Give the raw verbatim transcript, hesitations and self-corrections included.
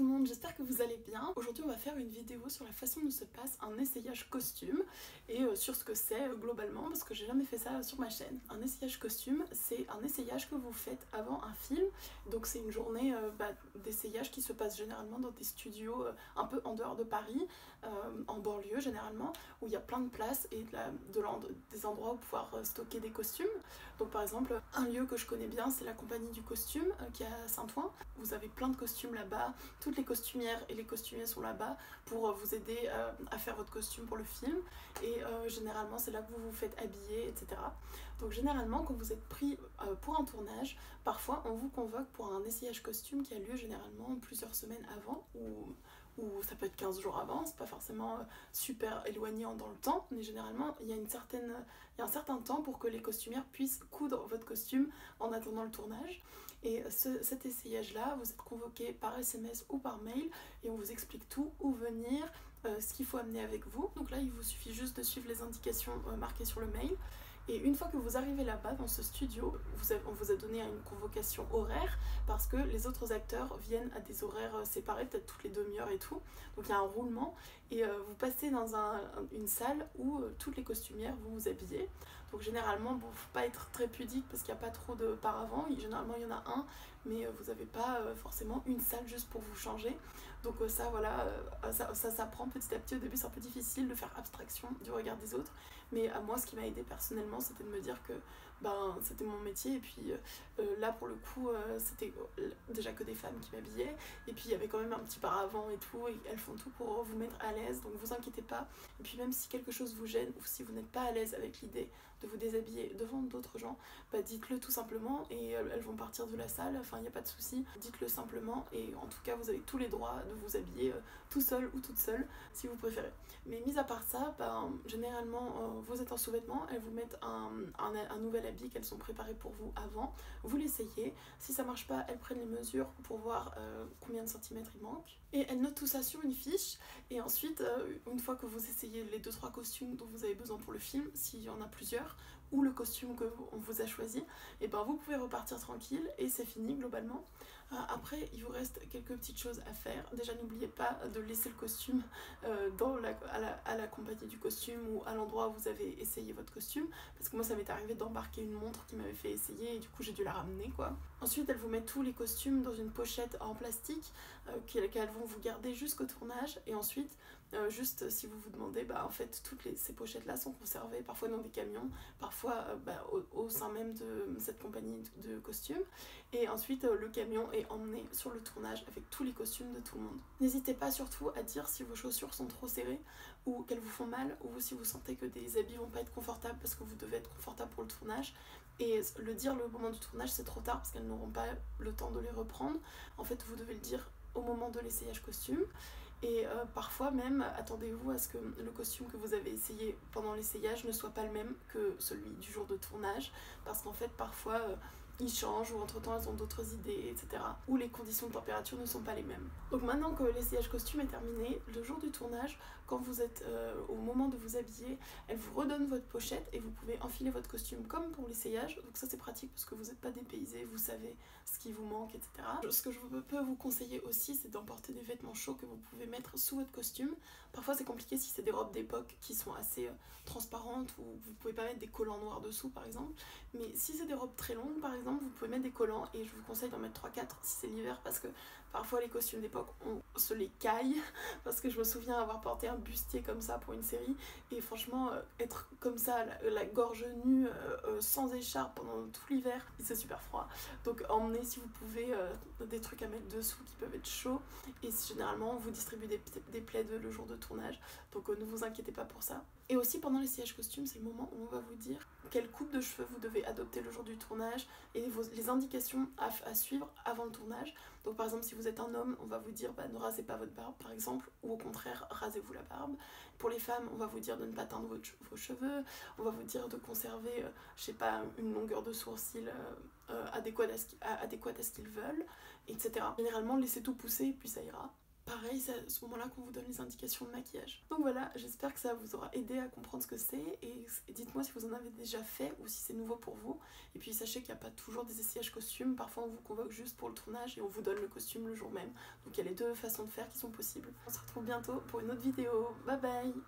tout le monde, j'espère que vous allez bien. Aujourd'hui on va faire une vidéo sur la façon dont se passe un essayage costume et sur ce que c'est globalement, parce que j'ai jamais fait ça sur ma chaîne. Un essayage costume, c'est un essayage que vous faites avant un film, donc c'est une journée euh, bah, d'essayage qui se passe généralement dans des studios euh, un peu en dehors de Paris, euh, en banlieue généralement, où il y a plein de places et de la, de l'end- des endroits où pouvoir euh, stocker des costumes. Donc par exemple, un lieu que je connais bien, c'est la Compagnie du Costume euh, qui est à Saint-Ouen. Vous avez plein de costumes là-bas, toutes les costumières et les costumiers sont là-bas pour vous aider euh, à faire votre costume pour le film, et euh, généralement c'est là que vous vous faites habiller, et cetera. Donc généralement quand vous êtes pris euh, pour un tournage, parfois on vous convoque pour un essayage costume qui a lieu généralement plusieurs semaines avant, ou, ou ça peut être quinze jours avant, c'est pas forcément euh, super éloigné dans le temps, mais généralement il y a une certaine, il y a un certain temps pour que les costumières puissent coudre votre costume en attendant le tournage. Et ce, cet essayage-là, vous êtes convoqué par S M S ou par mail et on vous explique tout, où venir, euh, ce qu'il faut amener avec vous. Donc là, il vous suffit juste de suivre les indications euh, marquées sur le mail. Et une fois que vous arrivez là-bas, dans ce studio, vous avez, on vous a donné une convocation horaire parce que les autres acteurs viennent à des horaires séparés, peut-être toutes les demi-heures et tout. Donc il y a un roulement et euh, vous passez dans un, une salle où euh, toutes les costumières vont vous habiller. Donc généralement, bon, faut pas être très pudique parce qu'il n'y a pas trop de paravents. Généralement, il y en a un, mais vous n'avez pas euh, forcément une salle juste pour vous changer. Donc euh, ça, voilà, euh, ça, ça s'apprend petit à petit. Au début, c'est un peu difficile de faire abstraction du regard des autres. Mais à moi, ce qui m'a aidé personnellement, c'était de me dire que ben, c'était mon métier. Et puis euh, là, pour le coup, euh, c'était déjà que des femmes qui m'habillaient. Et puis, il y avait quand même un petit paravent et tout. Et elles font tout pour vous mettre à l'aise. Donc, vous inquiétez pas. Et puis, même si quelque chose vous gêne ou si vous n'êtes pas à l'aise avec l'idée de vous déshabiller devant d'autres gens, bah dites-le tout simplement et elles vont partir de la salle, enfin il n'y a pas de souci, dites-le simplement et en tout cas vous avez tous les droits de vous habiller euh, tout seul ou toute seule si vous préférez. Mais mis à part ça, bah, généralement euh, vous êtes en sous-vêtements, elles vous mettent un, un, un nouvel habit qu'elles ont préparé pour vous avant, vous l'essayez, si ça marche pas elles prennent les mesures pour voir euh, combien de centimètres il manque et elles notent tout ça sur une fiche et ensuite euh, une fois que vous essayez les deux trois costumes dont vous avez besoin pour le film, s'il y en a plusieurs, ou le costume que on vous a choisi, et ben vous pouvez repartir tranquille et c'est fini globalement. Euh, après il vous reste quelques petites choses à faire. Déjà n'oubliez pas de laisser le costume euh, dans la, à, la, à la Compagnie du Costume ou à l'endroit où vous avez essayé votre costume, parce que moi ça m'est arrivé d'embarquer une montre qui m'avait fait essayer et du coup j'ai dû la ramener quoi. Ensuite elles vous mettent tous les costumes dans une pochette en plastique euh, qu'elles vont vous garder jusqu'au tournage et ensuite Euh, juste si vous vous demandez, bah, en fait toutes les, ces pochettes là sont conservées parfois dans des camions, parfois euh, bah, au, au sein même de cette Compagnie de Costumes, et ensuite euh, le camion est emmené sur le tournage avec tous les costumes de tout le monde. N'hésitez pas surtout à dire si vos chaussures sont trop serrées ou qu'elles vous font mal, ou si vous sentez que des habits vont pas être confortables parce que vous devez être confortable pour le tournage, et le dire le moment du tournage c'est trop tard parce qu'elles n'auront pas le temps de les reprendre. En fait vous devez le dire au moment de l'essayage costume. Et euh, parfois même, attendez-vous à ce que le costume que vous avez essayé pendant l'essayage ne soit pas le même que celui du jour de tournage, parce qu'en fait parfois euh, ils changent ou entre temps ils ont d'autres idées, et cetera. Ou les conditions de température ne sont pas les mêmes. Donc maintenant que l'essayage costume est terminé, le jour du tournage, quand vous êtes euh, au moment de vous habiller, elle vous redonne votre pochette et vous pouvez enfiler votre costume comme pour l'essayage. Donc ça c'est pratique parce que vous n'êtes pas dépaysé, vous savez ce qui vous manque, et cetera. Ce que je peux vous conseiller aussi, c'est d'emporter des vêtements chauds que vous pouvez mettre sous votre costume. Parfois c'est compliqué si c'est des robes d'époque qui sont assez euh, transparentes ou vous pouvez pas mettre des collants noirs dessous par exemple, mais si c'est des robes très longues par exemple vous pouvez mettre des collants et je vous conseille d'en mettre trois quatre si c'est l'hiver, parce que parfois les costumes d'époque on se les caille, parce que je me souviens avoir porté un bustier comme ça pour une série et franchement euh, être comme ça la, la gorge nue euh, euh, sans écharpe pendant tout l'hiver c'est super froid, donc emmenez si vous pouvez euh, des trucs à mettre dessous qui peuvent être chauds et généralement on vous distribue Des, des plaids le jour de tournage, donc euh, ne vous inquiétez pas pour ça. Et aussi pendant l'essayage costume, c'est le moment où on va vous dire quelle coupe de cheveux vous devez adopter le jour du tournage et vos, les indications à, à suivre avant le tournage. Donc par exemple si vous êtes un homme, on va vous dire bah, ne rasez pas votre barbe par exemple, ou au contraire rasez-vous la barbe. Pour les femmes, on va vous dire de ne pas teindre vos, vos cheveux, on va vous dire de conserver, euh, je sais pas, une longueur de sourcil euh, euh, adéquate à ce qu'ils veulent, et cetera. Généralement laissez tout pousser et puis ça ira. pareil, c'est à ce moment-là qu'on vous donne les indications de maquillage. Donc voilà, j'espère que ça vous aura aidé à comprendre ce que c'est, et dites-moi si vous en avez déjà fait ou si c'est nouveau pour vous. Et puis sachez qu'il n'y a pas toujours des essayages costumes, parfois on vous convoque juste pour le tournage et on vous donne le costume le jour même. Donc il y a les deux façons de faire qui sont possibles. On se retrouve bientôt pour une autre vidéo, bye bye.